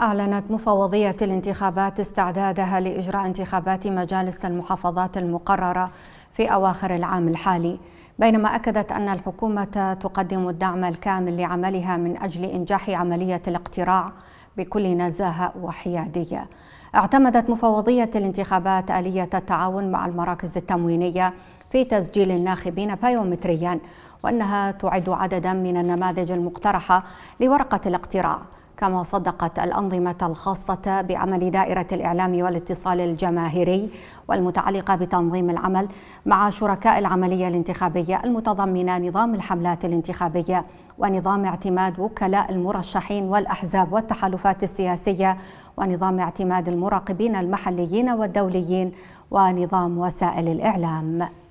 أعلنت مفوضية الانتخابات استعدادها لإجراء انتخابات مجالس المحافظات المقررة في أواخر العام الحالي، بينما أكدت أن الحكومة تقدم الدعم الكامل لعملها من أجل إنجاح عملية الاقتراع بكل نزاهة وحيادية. اعتمدت مفوضية الانتخابات آلية التعاون مع المراكز التموينية في تسجيل الناخبين بايومتريا، وأنها تعد عددا من النماذج المقترحة لورقة الاقتراع، كما صدقت الأنظمة الخاصة بعمل دائرة الإعلام والاتصال الجماهيري والمتعلقة بتنظيم العمل مع شركاء العملية الانتخابية المتضمنة نظام الحملات الانتخابية ونظام اعتماد وكلاء المرشحين والأحزاب والتحالفات السياسية ونظام اعتماد المراقبين المحليين والدوليين ونظام وسائل الإعلام.